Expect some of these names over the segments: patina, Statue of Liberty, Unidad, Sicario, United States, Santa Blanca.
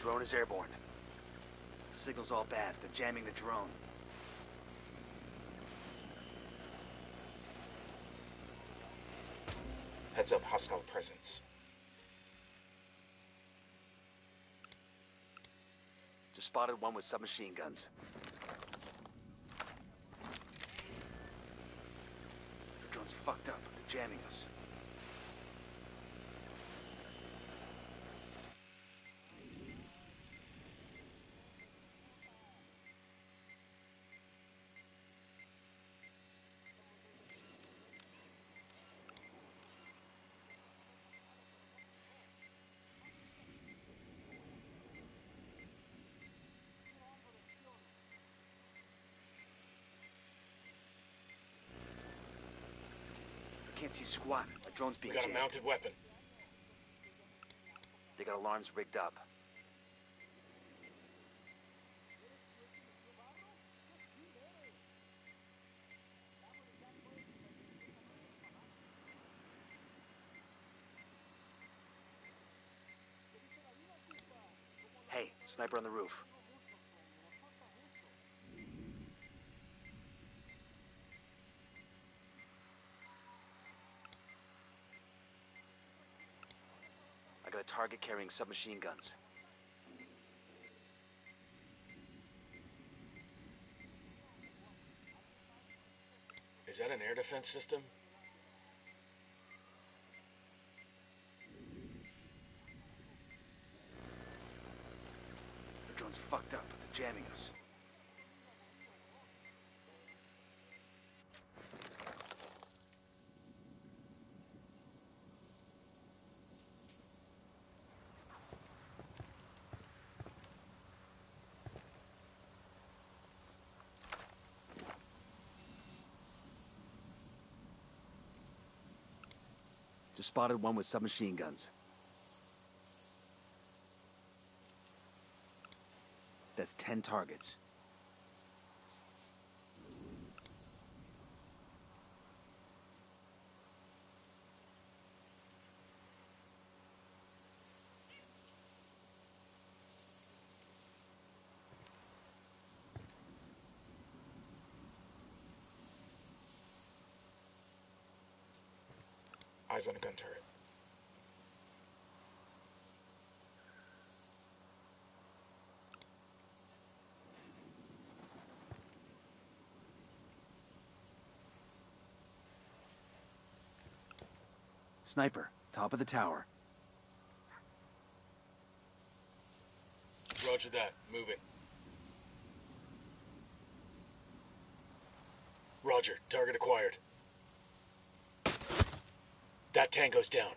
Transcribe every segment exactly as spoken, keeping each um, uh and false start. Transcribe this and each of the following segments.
Drone is airborne. The signal's all bad. They're jamming the drone. Heads up, hostile presence. Just spotted one with submachine guns. The drone's fucked up. They're jamming us. Can't see squat. A drone's being jammed. We got a mounted weapon. They got alarms rigged up. Hey, sniper on the roof. A target carrying submachine guns. Is that an air defense system? The drone's fucked up. They're jamming us. Just spotted one with submachine guns. That's ten targets. Eyes on a gun turret. Sniper, top of the tower. Roger that. Moving. Roger. Target acquired. That tango's down.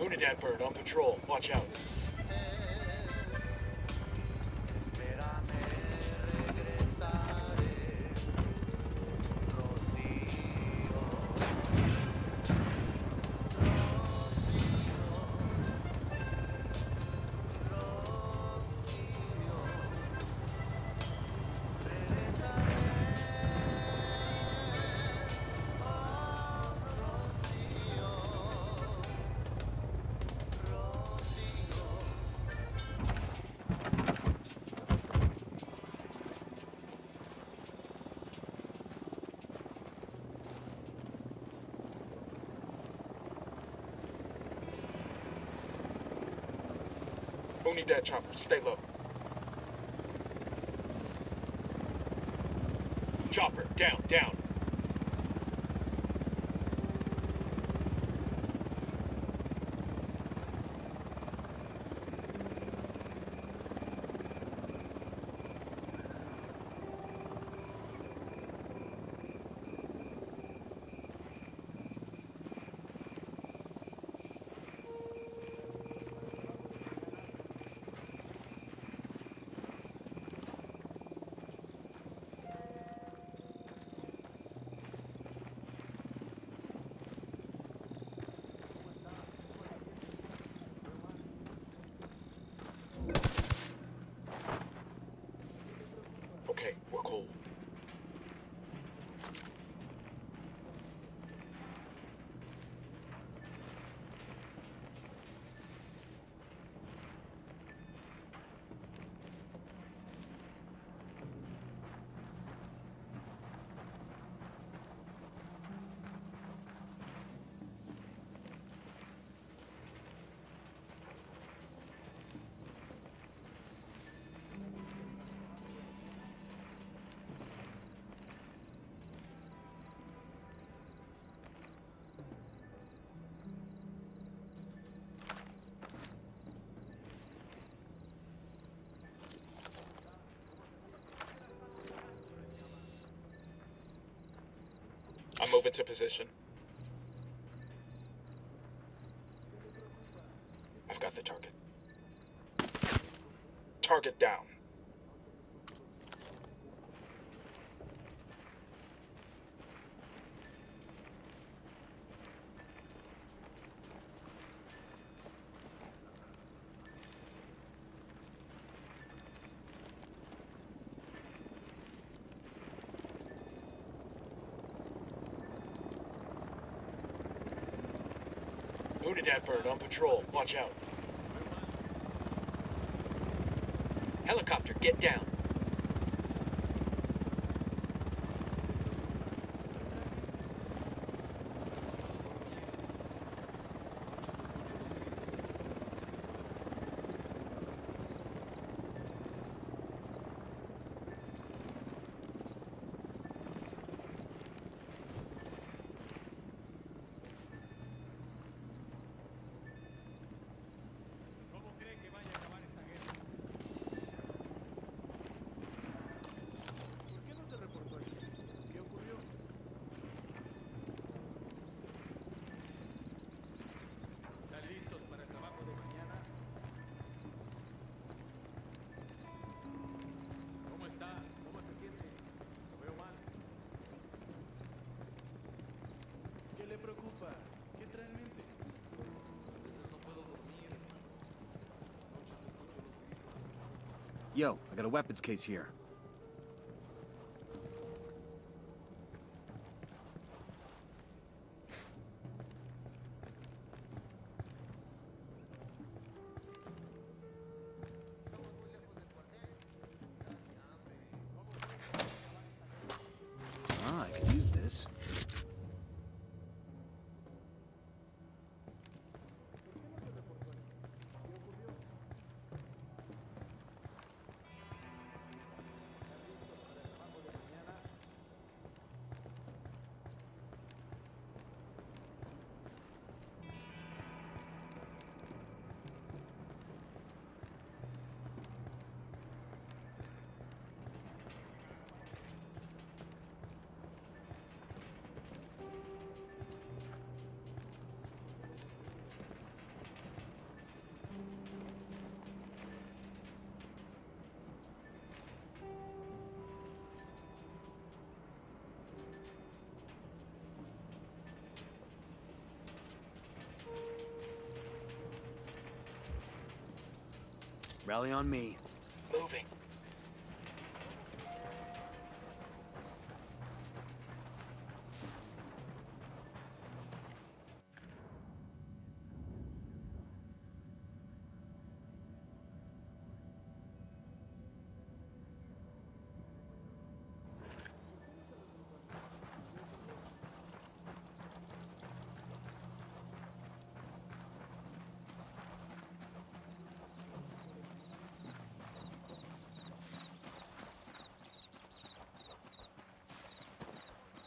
Unidad bird on patrol. Watch out. Don't need that chopper. Stay low. Chopper, down, down. Okay, we're cool. I'm moving to position. I've got the target. Target down. Unidad bird on patrol. Watch out. Helicopter, get down. Yo, I got a weapons case here. Ah, I can use this. Rally on me. Moving.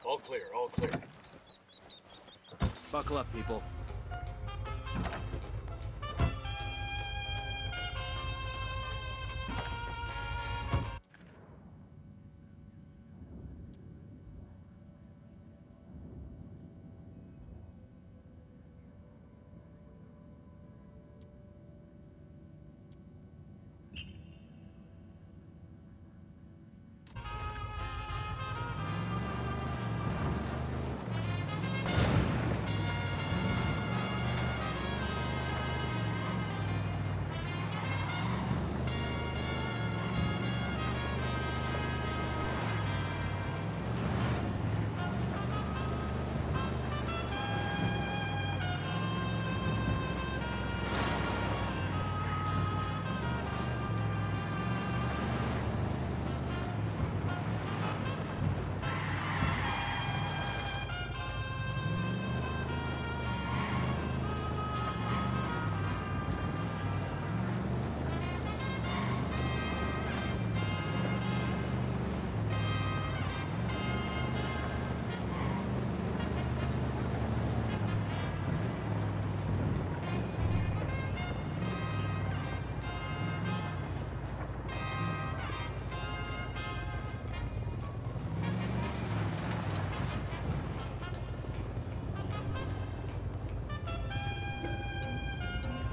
All clear, all clear. Buckle up, people.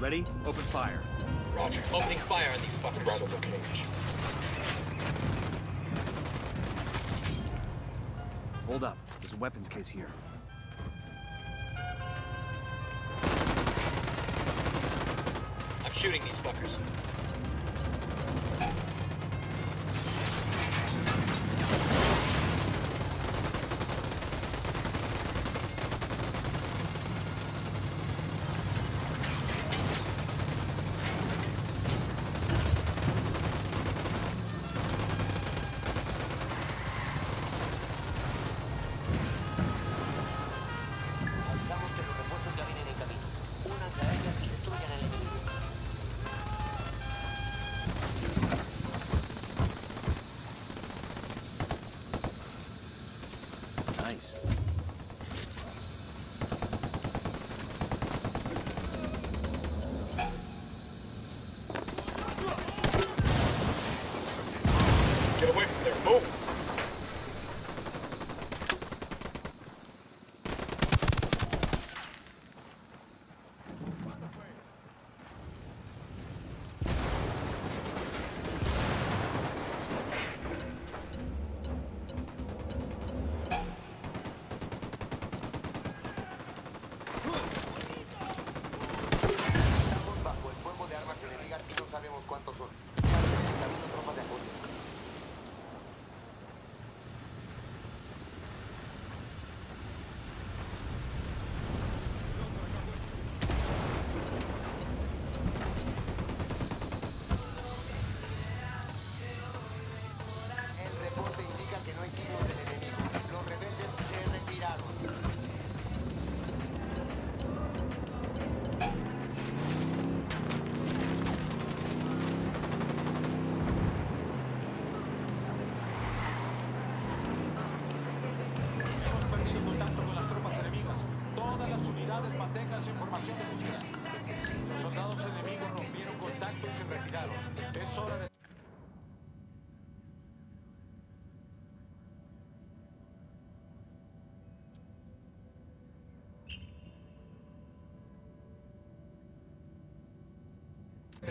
Ready? Open fire. Roger. Opening fire on these fuckers. Right over cage. Hold up. There's a weapons case here. I'm shooting these fuckers.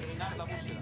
Terminar la búsqueda.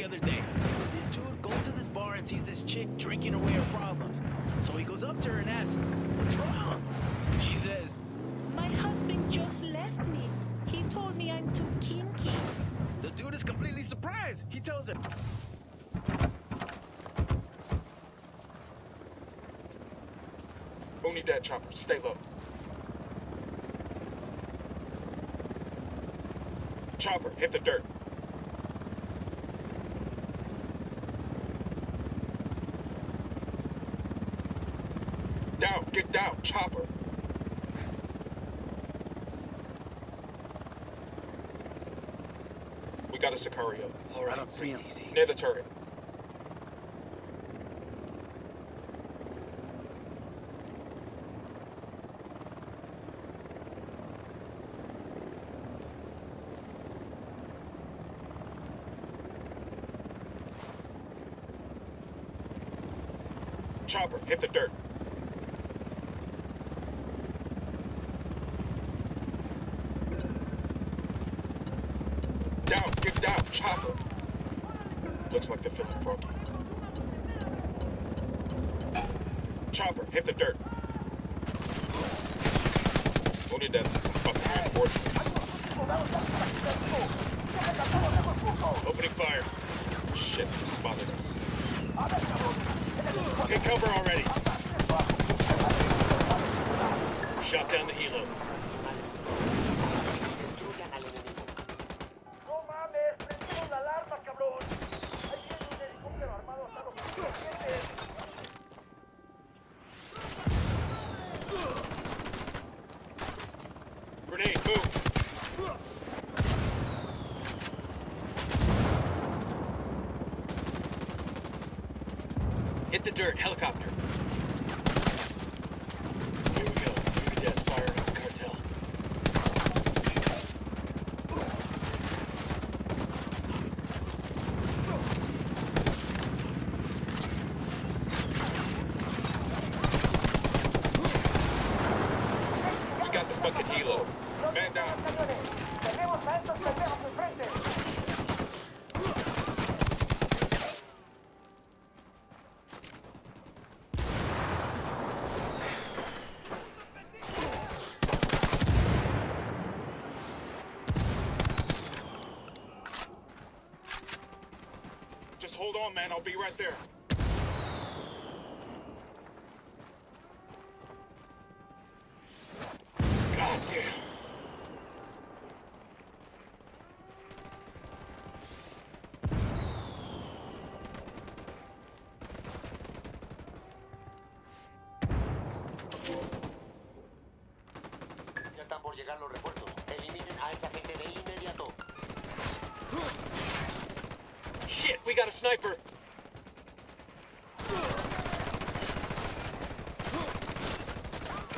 the other day. This dude goes to this bar and sees this chick drinking away her problems. So he goes up to her and asks, "What's wrong?" She says, "My husband just left me. He told me I'm too kinky." The dude is completely surprised. He tells her, "Unidad chopper, stay low. Chopper, hit the dirt." Down, get down, chopper. We got a Sicario. All right, I don't see him. Near the turret. Chopper, hit the dirt. Down, get down, chopper. Looks like they're feeling froggy. Chopper, hit the dirt. Unidad needs some fucking reinforcements. Opening fire. Shit, they spotted us. Take cover already. Shot down the helo. Grenade, move. Hit the dirt, helicopter. Here we go. Unidad's firing on the cartel. We got the fucking helo. Man down. Hold on, man. I'll be right there. God damn. Ya están por llegar los refuerzos. Eliminen a esa gente de inmediato. Shit, we got a sniper!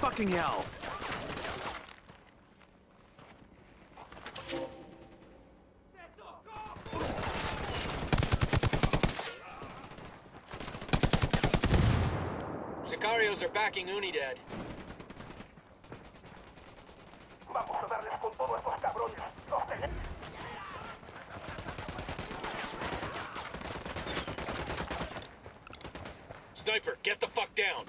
Fucking hell! Sicarios are backing Unidad. Vamos a darles con todos estos cabrones. Los tenemos. Sniper, get the fuck down!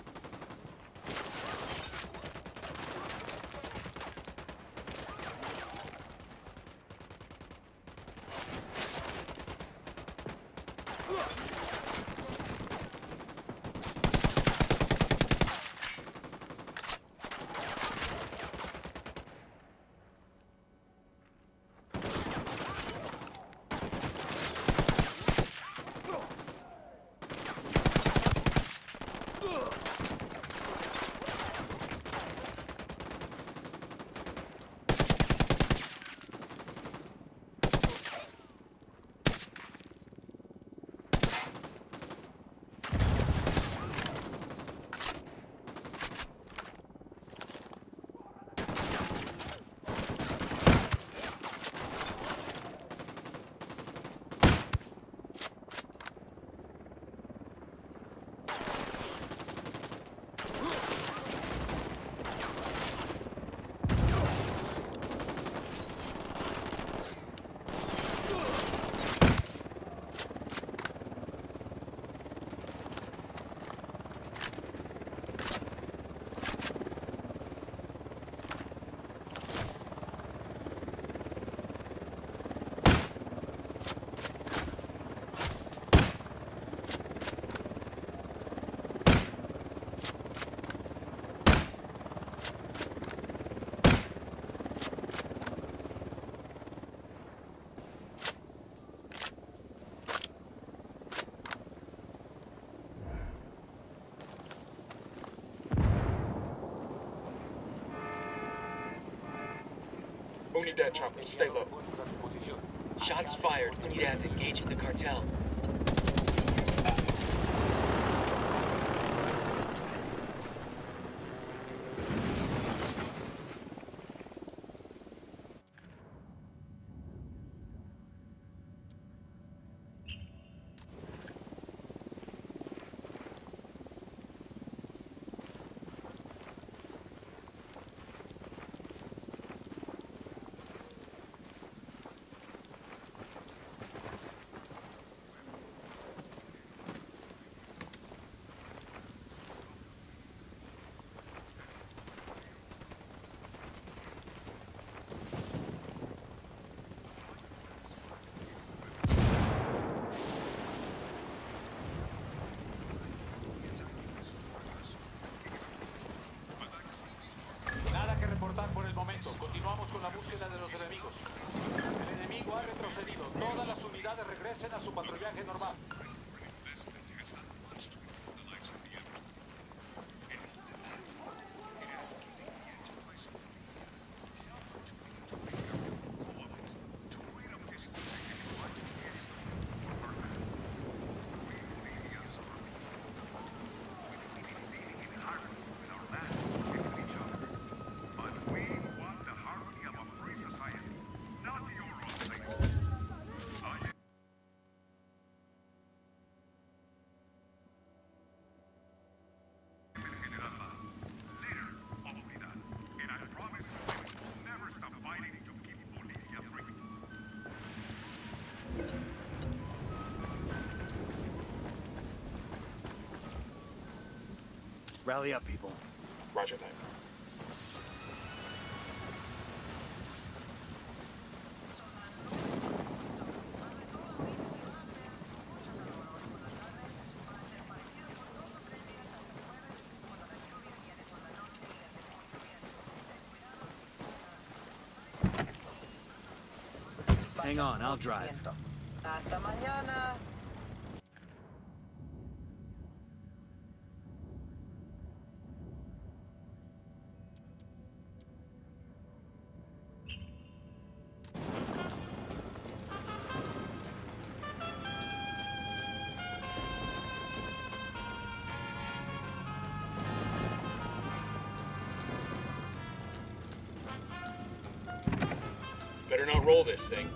Ugh! Unidad choppers, stay low. Shots fired. Unidad's engaging the cartel. Continuamos con la búsqueda de los enemigos. El enemigo ha retrocedido. Todas las unidades regresen a su patrullaje normal. Rally up, people. Roger that. Hang on, I'll drive. Hasta mañana. Better not roll this thing.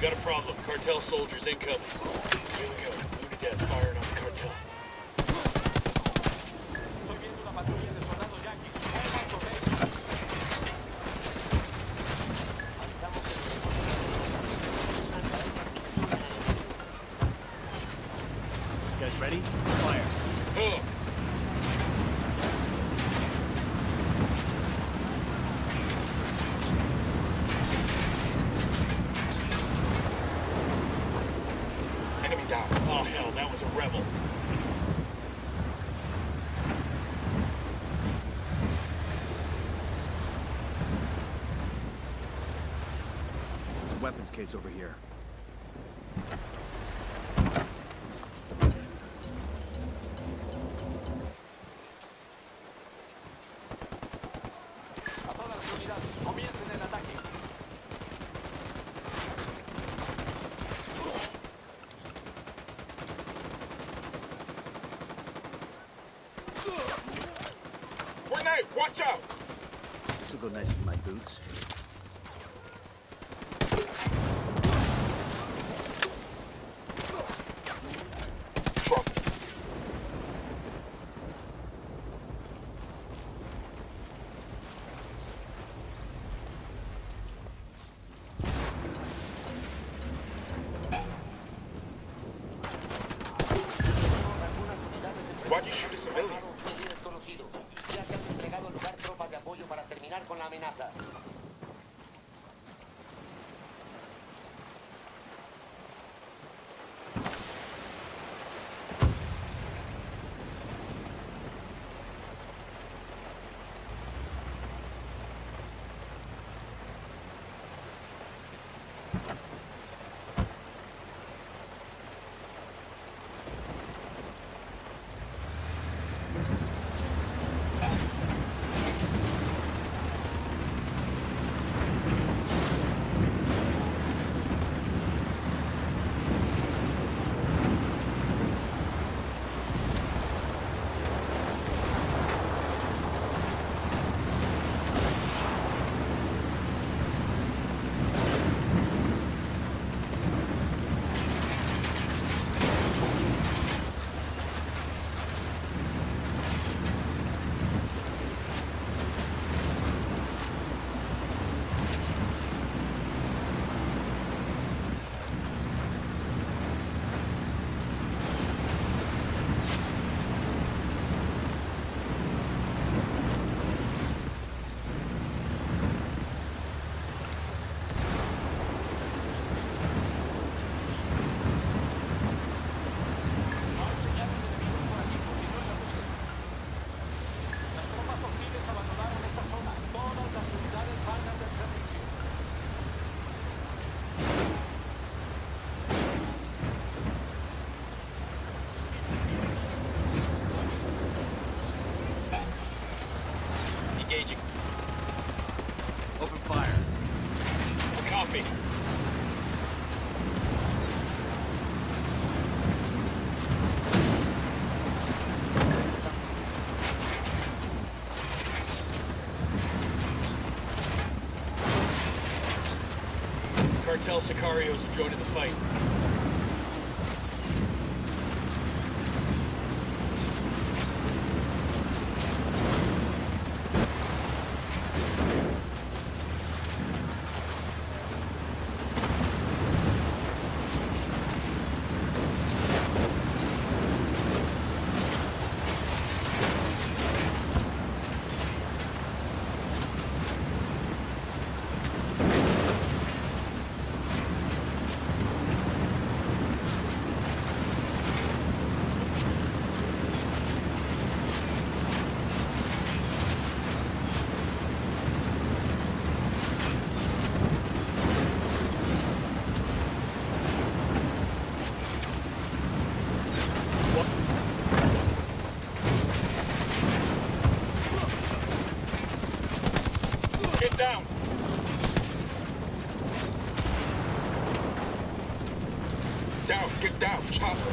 Got a problem. Cartel soldiers incoming. Here we go. Unidad's firing on the cartel. You guys ready? Fire. Oh. was a rebel. There's a weapons case over here. Watch out! This will go nice with my boots. Why'd you shoot a civilian? Con la amenaza. Cartel Sicarios are joining the fight. Down, get down, chopper.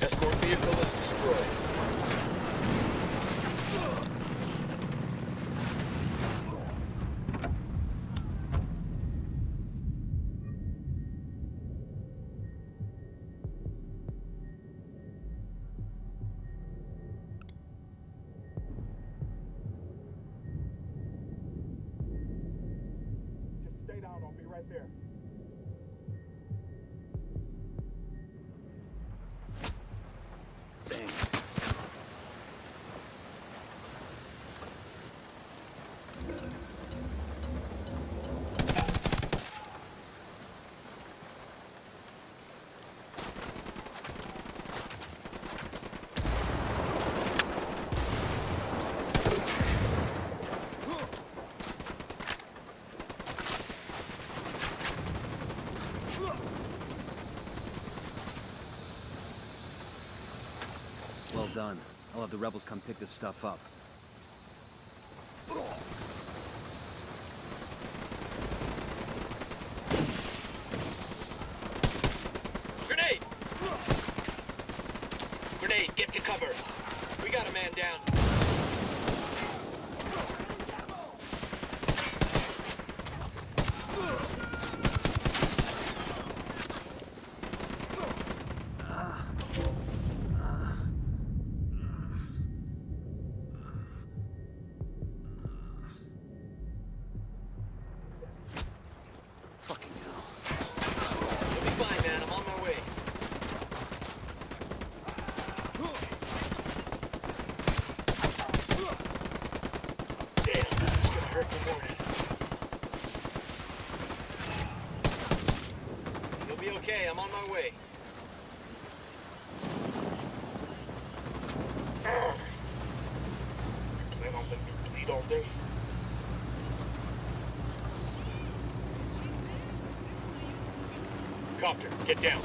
Escort vehicle is destroyed. Right there. Thanks. done. I'll have the rebels come pick this stuff up. Grenade! Grenade, get to cover. We got a man down. Copter, get down.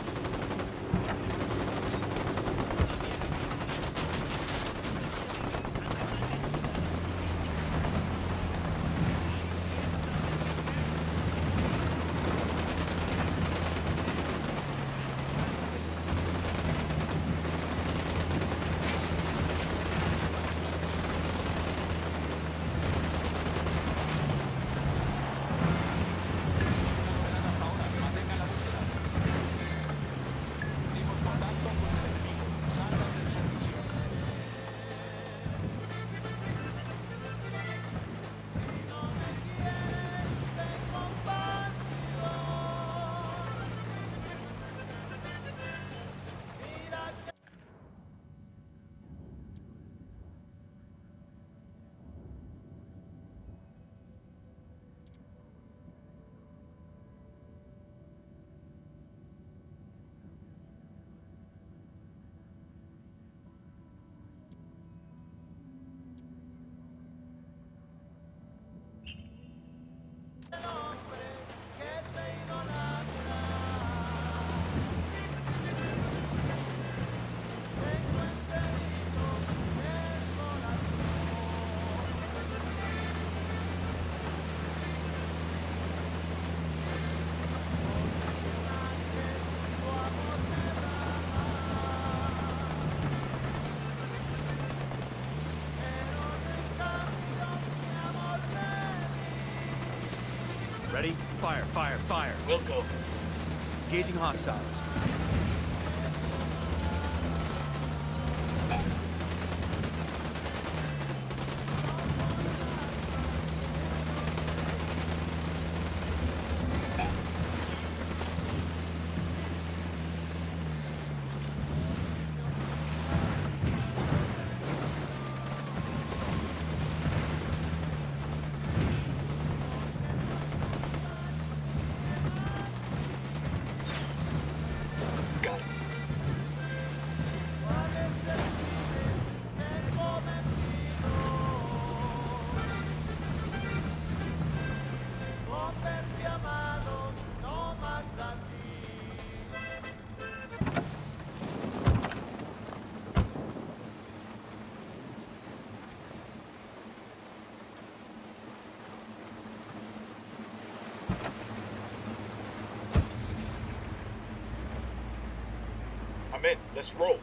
Ready? Fire, fire, fire. We'll go. Engaging hostiles. I'm in. Let's roll.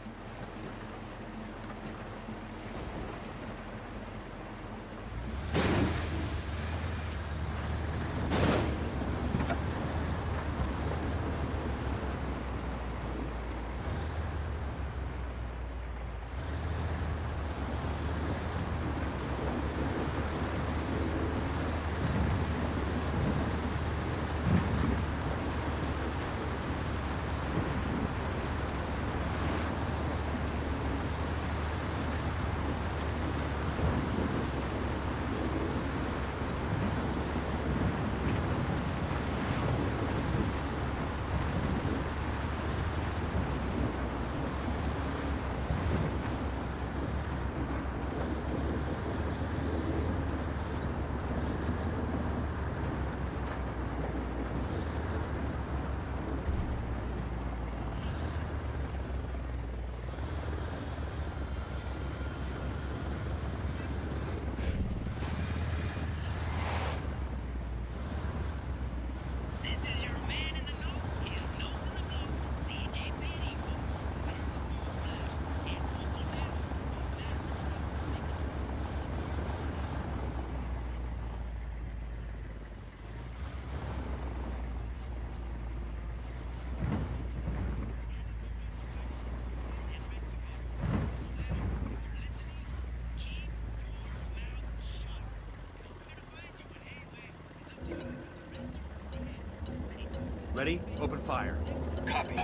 Ready? Open fire. Copy.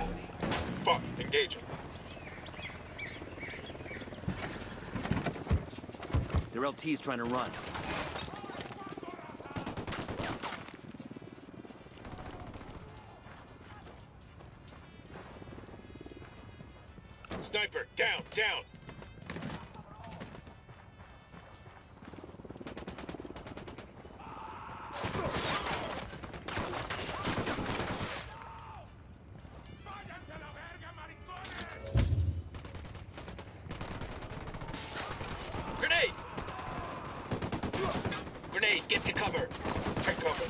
Fuck. Engaging. Their L T's trying to run. Sniper, down, down! Get to cover! Take cover!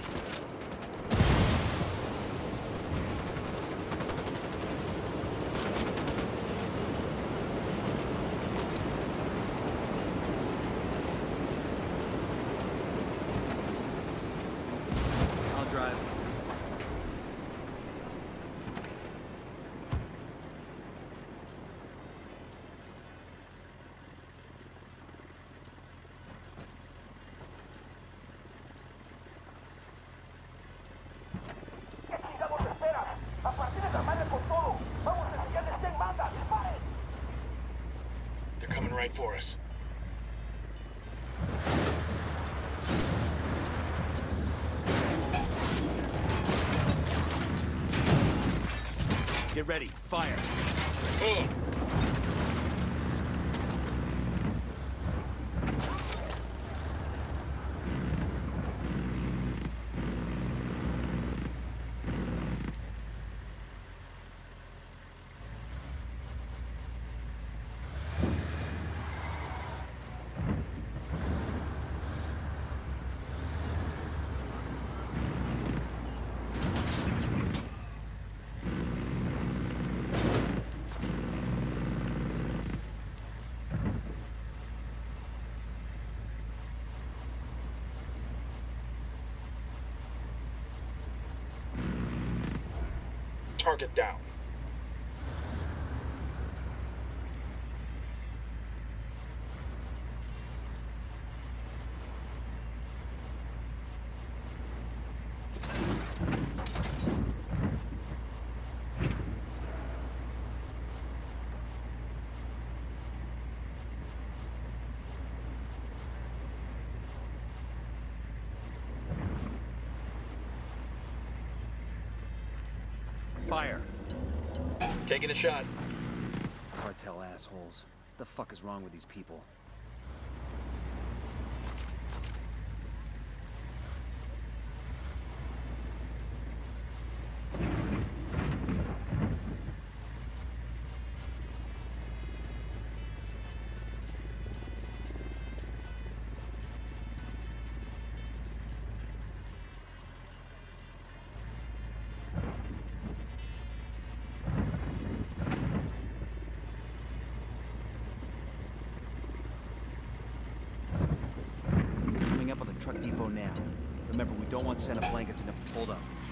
I'll drive. Right for us. Get ready, fire. Boom. Target down. Fire. Taking a shot. Cartel assholes. What the fuck is wrong with these people? Truck depot now. Remember, we don't want Santa Blanca to never hold up.